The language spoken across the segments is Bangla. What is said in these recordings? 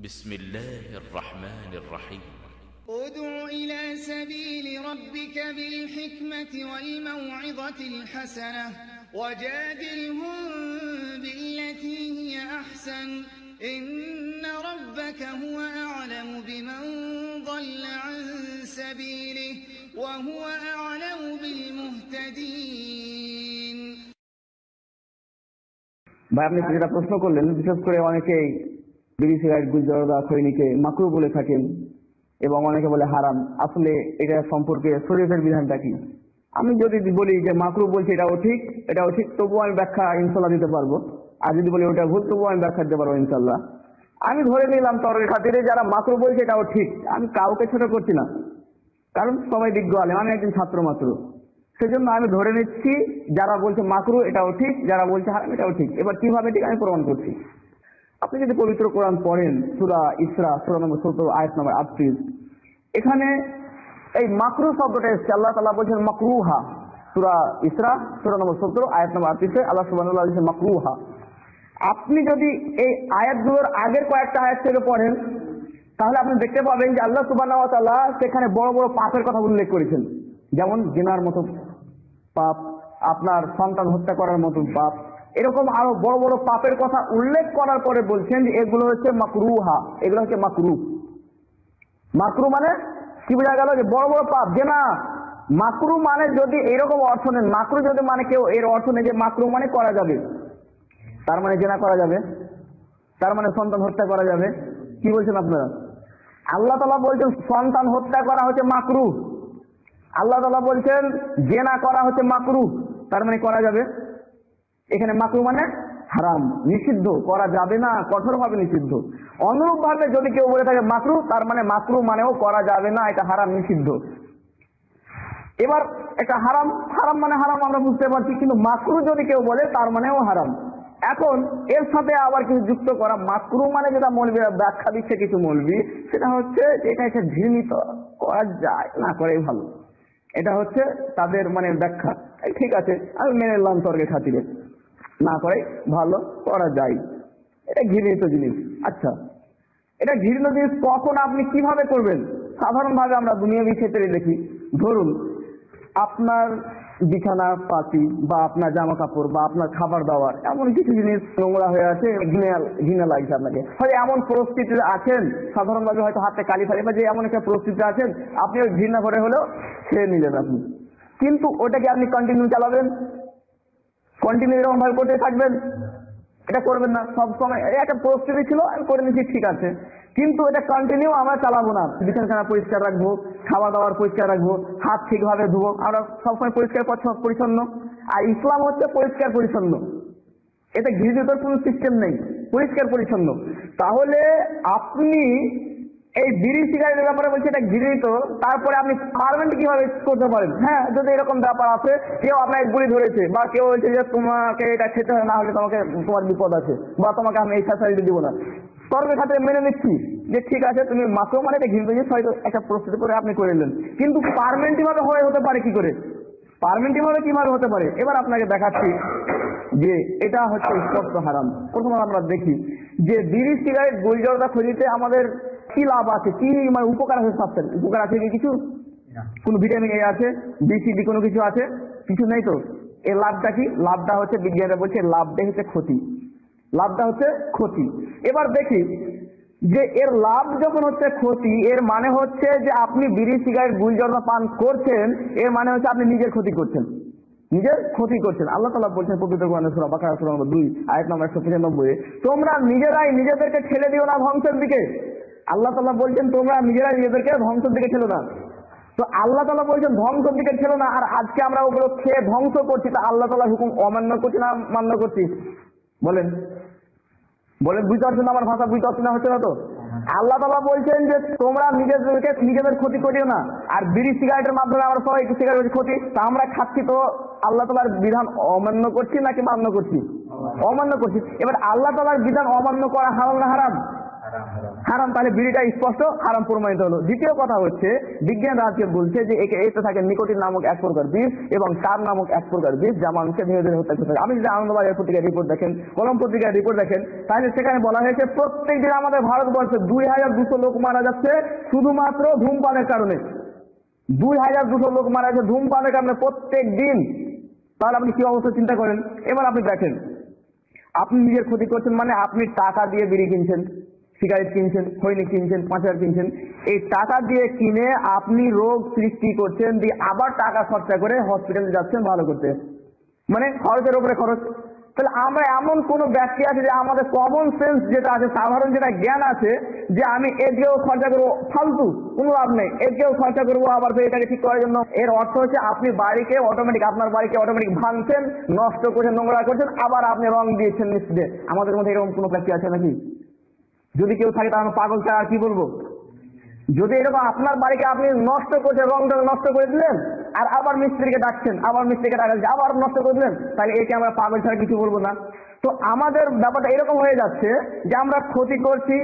بسم الله الرحمن الرحيم. ادع إلى سبيل ربك بالحكمة والموعظة الحسنة وجادلهم بالتي هي أحسن، إن ربك هو أعلم بمن ضل عن سبيله وهو أعلم بالمهتدين. ভাই আপনি যেটা প্রশ্ন করলেন, বিশেষ করে অনেকেই বিড়ি সিগারেট গুজরা খৈনিকে মাকরুহ বলে থাকেন এবং অনেকে বলে হারাম। আসলে এটা সম্পর্কে শরীয়তের বিধানটা কি? আমি যদি বলি যে মাকরুহ বলছি এটাও ঠিক, তবুও আমি ব্যাখ্যা ইনশাআল্লাহ দিতে পারবো। আর যদি বলি ওটা ভুল, তবুও আমি ব্যাখ্যা দিতে পারবো ইনশাআল্লাহ। আমি ধরে নিলাম তর্কের খাতিরে যারা মাকরুহ বলছে এটাও ঠিক, আমি কাউকে ছোট করছি না, কারণ সবাই বিজ্ঞ আলেম, আমি একজন ছাত্র মাত্র। সেজন্য আমি ধরে নিচ্ছি যারা বলছে মাকরুহ এটাও ঠিক, যারা বলছে হারাম এটাও ঠিক। এবার কিভাবে ঠিক আমি প্রমাণ করছি। আপনি যদি পবিত্র কোরআন পড়েন, সূরা ইসরা ১৬ নম্বর ১৭ আয়াত নম্বর ৩৮, এখানে এই মাকরুহ শব্দটা এসেছে। আল্লাহ তাআলা বলছেন মাকরুহা, সূরা ইসরা ১৬ নম্বর ১৭ আয়াত নম্বর ৩৮ আল্লাহ সুবহানাহু ওয়া তাআলা বলছেন মাকরুহা। আপনি যদি এই আয়াতগুলোর আগের কয়েকটা আয়াত থেকে পড়েন তাহলে আপনি দেখতে পাবেন যে আল্লাহ সুবহানাহু ওয়া তাআলা সেখানে বড় বড় পাপের কথা উল্লেখ করেছেন, যেমন জিনার মতো পাপ, আপনার সন্তান হত্যা করার মতো পাপ, এরকম আরো বড় বড় পাপের কথা উল্লেখ করার পরে বলছেন যে এগুলো হচ্ছে মাকরুহা, এগুলো হচ্ছে মাকরুহ। মাকরুহ মানে কি বোঝা গেল? যে বড় বড় পাপ। যে না মাকরুহ মানে যদি এরকম অর্থ নেন, মাকরুহ যদি মানে কেউ এর অর্থ নেই যে মাকরুহ মানে করা যাবে, তার মানে জিনা করা যাবে, তার মানে সন্তান হত্যা করা যাবে। কি বলছেন আপনারা? আল্লাহ তাআলা বলছেন সন্তান হত্যা করা হচ্ছে মাকরুহ, আল্লাহ তাআলা বলছেন জিনা করা হচ্ছে মাকরুহ, তার মানে করা যাবে। এখানে মাকরুহ মানে হারাম, নিষিদ্ধ, করা যাবে না, কঠোরভাবে নিষিদ্ধ। অনুরূপভাবে যদি কেউ বলে থাকে মাকরুহ, তার মানে মাকরুহ মানেও করা যাবে না, এটা হারাম, নিষিদ্ধ। এবার এটা হারাম, হারাম মানে হারাম আমরা বুঝতে পারছি, কিন্তু মাকরুহ যদি কেউ বলে তার মানেও হারাম। এখন এর সাথে আবার কিছু যুক্ত করা, মাকরুহ মানে যেটা মৌলবি ব্যাখ্যা দিচ্ছে কিছু মৌলবি, সেটা হচ্ছে এটা একটা ঘৃণিত, করা যায় না, করাই ভালো, এটা হচ্ছে তাদের মানে ব্যাখ্যা। ঠিক আছে আমি মেনে নিলাম তর্কের খাতিরে, না করে ভালো, করা যায়, এটা ঘৃণিত জিনিস। আচ্ছা, এটা ঘৃণিত জিনিস কখন আপনি কিভাবে করবেন? সাধারণভাবে আমরা দুনিয়াবি ক্ষেত্রে দেখি, ধরুন আপনার বিছানা পাতি বা আপনার জামা কাপড় বা আপনার খাবার দাবার এমন কিছু জিনিস নোংরা হয়ে আছে, ঘৃণা লাগছে আপনাকে, হয়তো এমন পরিস্থিতিতে আছেন, সাধারণভাবে হয়তো হাতে কালি ফালি বা যে এমন একটা পরিস্থিতিতে আছেন, আপনি ওই ঘৃণা করে হলেও খেয়ে নিলেন আপনি, কিন্তু ওটাকে আপনি কন্টিনিউ চালাবেন, কন্টিনিউ এরকম ভাবে করতে থাকবেন? এটা করবেন না। সবসময় একটা পরিস্থিতি ছিল আমি করে নিচ্ছি, ঠিক আছে, কিন্তু এটা কন্টিনিউ আমরা চালাবো না। বিছানাখানা পরিষ্কার রাখবো, খাওয়া দাওয়ার পরিষ্কার রাখবো, হাত ঠিকভাবে ধুবো, আমরা সবসময় পরিষ্কার পরিচ্ছন্ন। আর ইসলাম হচ্ছে পরিষ্কার পরিচ্ছন্ন, এতে ঘৃণিতর কোনো সিস্টেম নেই, পরিষ্কার পরিচ্ছন্ন। তাহলে আপনি এই বিড়ি সিগারেটের ব্যাপারে বলছি এটা ঘৃণিত, তারপরে আপনি পারমেন্ট কিভাবে করতে পারেন? হ্যাঁ, যদি এরকম ব্যাপার আছে, কেউ আপনাকে গুলি ধরেছে বা কেউ বলছে যে তোমাকে এটা খেতে হয়, না হলে তোমাকে তোমার বিপদ আছে বা তোমাকে আমি এই ফ্যাসিলিটি দিব না, তর্কের খাতে মেনে নিচ্ছি যে ঠিক আছে তুমি মাত্র মানে এটা ঘৃণিত জিনিস, হয়তো একটা প্রস্তুতি করে আপনি করে নিলেন, কিন্তু পারমেন্টই ভাবে হতে পারে কি করে? পারমেন্টই ভাবে কিভাবে হতে পারে এবার আপনাকে দেখাচ্ছি যে এটা হচ্ছে স্পষ্ট হারাম। প্রথমে আমরা দেখি যে বিড়ি সিগারেট গুলজরদা খোঁজিতে আমাদের কি লাভ আছে, কি মানে উপকার আছে স্বাস্থ্যের? উপকার আছে কি কিছু? কোনো ভিটামিন এ আছে, BCD কোনো কিছু আছে? কিছু নেই। তো এর লাভটা কি? লাভটা হচ্ছে বিজ্ঞানীরা বলছে লাভটা হচ্ছে ক্ষতি, লাভটা হচ্ছে ক্ষতি। এবার দেখি যে এর লাভ যখন হচ্ছে ক্ষতি, এর মানে হচ্ছে যে আপনি বিড়ি সিগারেট গুলজরদা পান করছেন, এর মানে হচ্ছে আপনি নিজের ক্ষতি করছেন, নিজের ক্ষতি করছেন। আল্লাহ তাআলা বলছেন পবিত্র কোরআনের সূরা বাকারা 2 আয়াত নম্বর 195, তোমরা নিজেরাই নিজেদেরকে ঠেলে দিও না ধ্বংসের দিকে। আল্লাহ তাআলা বলছেন তোমরা নিজেরাই নিজেদেরকে ধ্বংসের দিকে ঠেলো না। তো আল্লাহ তাআলা বলছেন ধ্বংসের দিকে ঠেলো না, আর আজকে আমরা ওগুলো খেয়ে ধ্বংস করছি, তা আল্লাহ তাআলার হুকুম অমান্য করছি না মান্য করছি? বলেন বলেন, বুঝতে পারছেন আমার ভাষা? বুঝতে পারছেন না? হচ্ছে না। তো আল্লাহ তাআলা বলছেন যে তোমরা নিজেদেরকে নিজেদের ক্ষতি করিও না। আর বিড়ি সিগারেটের মাধ্যমে আমরা সবাই সিগারেটের ক্ষতি, তা আমরা খাচ্ছি, তো আল্লাহ তাআলার বিধান অমান্য করছি নাকি মান্য করছি? অমান্য করছি। এবার আল্লাহ তাআলার বিধান অমান্য করা হারাম না হারাম? হারাম, তাহলে বিড়িটা স্পষ্ট হারাম প্রমাণিত হলো। দ্বিতীয় কথা হচ্ছে বিজ্ঞান আজকে বলছে যে এতে থাকে নিকোটিন নামক এক প্রকার বীজ এবং তার নামক এক প্রকার বীজ যা মানুষকে ধীরে ধীরে হত্যা করতে। আমি যদি আনন্দবাজার পত্রিকার রিপোর্ট দেখেন, কলম পত্রিকার রিপোর্ট দেখেন, তাহলে সেখানে বলা হয়েছে প্রত্যেক দিন আমাদের ভারতবর্ষে 2200 লোক মারা যাচ্ছে শুধুমাত্র ধূমপানের কারণে। 2200 লোক মারা যাচ্ছে ধূমপানের কারণে প্রত্যেক দিন। তাহলে আপনি কি অবস্থা চিন্তা করেন। এবার আপনি দেখেন আপনি নিজের ক্ষতি করছেন, মানে আপনি টাকা দিয়ে বিড়ি কিনছেন, সিগারেট কিনছেন, খৈনি কিনছেন, 5000 কিনছেন, এই টাকা দিয়ে কিনে আপনি রোগ সৃষ্টি করছেন, দিয়ে আবার টাকা খরচা করে হসপিটালে যাচ্ছেন ভালো করতে, মানে খরচের উপরে খরচ। তাহলে আমরা এমন কোন ব্যক্তি আছে যে আমাদের কমন সেন্স যেটা আছে, সাধারণ যেটা জ্ঞান আছে যে আমি এদিকেও খরচা করবো ফালতু, কোনো লাভ নেই, এদিকেও খরচা করবো আবার এটাকে ঠিক করার জন্য। এর অর্থ হচ্ছে আপনি বাড়িকে অটোমেটিক, আপনার বাড়িকে অটোমেটিক ভাঙছেন, নষ্ট করছেন, নোংরা করছেন, আবার আপনি রং দিয়েছেন মিস্ত্রিদের। আমাদের মধ্যে এরকম কোনো ব্যক্তি আছে নাকি? যদি কেউ থাকে তাহলে পাগল ছাড়া আর কি বলবো। যদি এরকম আপনার বাড়িকে আপনি নষ্ট করছেন, রংটা নষ্ট করে দিলেন, আর আবার মিস্ত্রিকে ডাকছেন, আবার মিস্ত্রিকে ডাকছেন, আবার নষ্ট করে দিলেন, তাহলে একে আমরা পাগল ছাড়া কিছু বলবো না। তো আমাদের ব্যাপারটা এরকম হয়ে যাচ্ছে যে আমরা ক্ষতি করছি,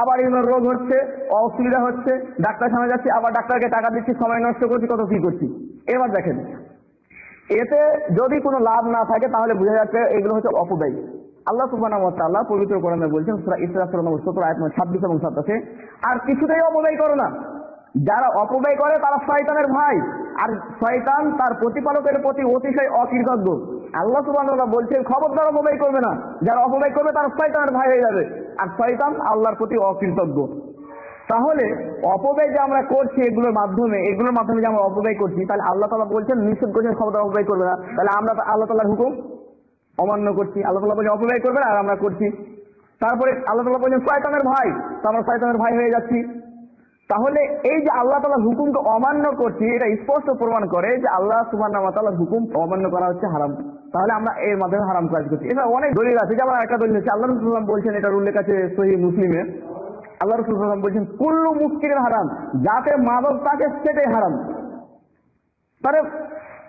আবার বিভিন্ন রোগ হচ্ছে, অসুবিধা হচ্ছে, ডাক্তারখানা যাচ্ছি, আবার ডাক্তারকে টাকা দিচ্ছি, সময় নষ্ট করছি, কত কি করছি। এবার দেখেন এতে যদি কোনো লাভ না থাকে তাহলে বোঝা যাচ্ছে এগুলো হচ্ছে অপব্যয়। আল্লাহ সুবহানাহু ওয়া তাআলা পবিত্র কোরআনে বলছেন সূরা ইসরা 17 আয়াত 26 এবং 27, আর কিছুতেই অপব্যয় করো না, যারা অপব্যয় করে তারা শয়তানের ভাই, আর শয়তান তার প্রতিপালকের প্রতি অতিশয় অকৃতজ্ঞ। আল্লাহ সুবহানাহু ওয়া তাআলা বলছেন খবরদার অপব্যয় করবে না, যারা অপব্যয় করবে তারা শয়তানের ভাই হয়ে যাবে, আর শয়তান আল্লাহর প্রতি অকৃতজ্ঞ। তাহলে অপব্যয় যে আমরা করছি এগুলোর মাধ্যমে যে আমরা অপব্যয় করছি, তাহলে আল্লাহ তাআলা বলছেন নিষেধ করছেন খবরদার অপব্যয় করবে না, তাহলে আমরা আল্লাহ তাআলার হুকুম অমান্য করছি। আল্লাহ তাআলা বলেন অপব্যয় করবে না, আর আমরা করছি। তারপরে আল্লাহ তাআলা বলেন শয়তানের ভাই, তো আমরা শয়তানের ভাই হয়ে যাচ্ছি। তাহলে এই যে আল্লাহ তাআলা হুকুমকে অমান্য করছি, এটা স্পষ্ট প্রমাণ করে যে আল্লাহ সুবহানাহু ওয়া তাআলার হুকুম অমান্য করা হচ্ছে হারাম। তাহলে আমরা এর মাধ্যমে হারাম কাজ করছি। এটা অনেক দলিল আছে, যেমন একটা দলিল আছে আল্লাহ রাসূল বলছেন, এটা উল্লেখ আছে সহিহ মুসলিমে, আল্লাহ রাসূল বলছেন কুল্লু মুসকিরিন হারাম, যাতে মাদক থাকে সেটাই হারাম। তাহলে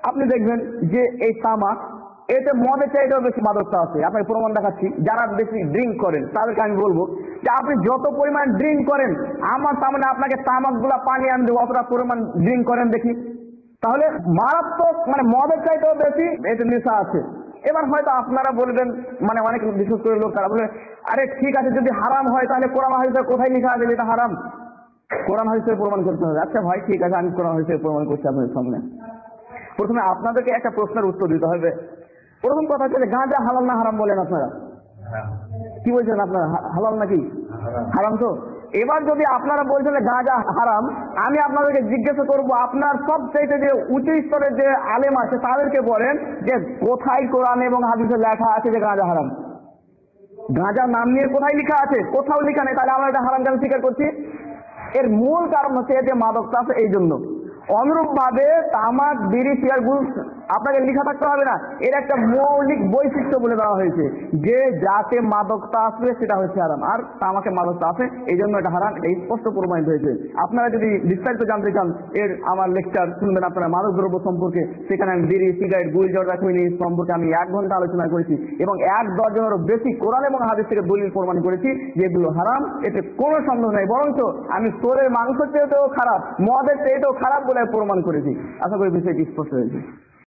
আপনি দেখবেন যে এই তামাক, এতে মদের চাইতেও বেশি মাদকতা আছে। আপনাকে প্রমাণ দেখাচ্ছি, যারা বেশি ড্রিঙ্ক করেন তাদেরকে আমি বলবো যে আপনি যত পরিমাণ ড্রিঙ্ক করেন, আমার সামনে আপনাকে তামাক গুলা পানি আমি দেবো, অতটা পরিমাণ ড্রিঙ্ক করেন দেখি। তাহলে মারাত্মক, মানে মদের চাইতেও বেশি এতে নেশা আছে। এবার হয়তো আপনারা বলবেন, মানে অনেক বিশেষ করে লোক তারা বলবেন, আরে ঠিক আছে যদি হারাম হয় তাহলে কোরআন হাদিসে কোথায় লেখা আছে এটা হারাম? কোরআন হাদিসে প্রমাণ করতে হবে। আচ্ছা ভাই ঠিক আছে, আমি কোরআন হাদিসে প্রমাণ করছি আপনাদের সামনে। প্রথমে আপনাদেরকে একটা প্রশ্নের উত্তর দিতে হবে। প্রথম কথা হচ্ছে গাঁজা হালাল না হারাম? বলেন আপনারা, কি বলছেন আপনারা? হালাল নাকি হারাম? তো এবার যদি আপনারা বলছেন গাঁজা হারাম, আমি আপনাদেরকে জিজ্ঞাসা করবো, আপনার সবচাইতে যে উচ্চ স্তরের যে আলেম আছে তাদেরকে বলেন যে কোথায় কোরআন এবং হাদিসে লেখা আছে যে গাঁজা হারাম? গাঁজা নাম নিয়ে কোথায় লেখা আছে? কোথাও লেখা নেই। তাহলে আমরা এটা হারাম কেন স্বীকার করছি? এর মূল কারণ হচ্ছে যে মাদকতা আছে, এই জন্য। অনুরূপ ভাবে তামাক, বিড়ি, সিগারেট আপনাকে লেখা থাকতে হবে না, এর একটা মৌলিক বৈশিষ্ট্য বলে দেওয়া হয়েছে যে যাতে মাদকতা আসবে সেটা হচ্ছে হারাম, আর তামাকে মাদকতা আছে এই জন্য এটা হারাম। এটা স্পষ্ট প্রমাণিত হয়েছে। আপনারা যদি বিস্তারিত জানতে চান, এর আমার লেকচার শুনবেন আপনারা মাদক দ্রব্য সম্পর্কে, সেখানে আমি বিড়ি, সিগারেট, গুল, জর্দা, খৈনি সম্পর্কে আমি 1 ঘন্টা আলোচনা করেছি এবং 1 ডজনেরও বেশি কোরআন এবং হাদিস থেকে দলিল প্রমাণ করেছি যেগুলো হারাম, এতে কোনো সন্দেহ নেই। বরঞ্চ আমি চোরের মাংসের চেয়েও খারাপ, মদের চেয়েও খারাপ প্রমাণ করেছি। আশা করি বিষয়টি স্পষ্ট হয়েছে।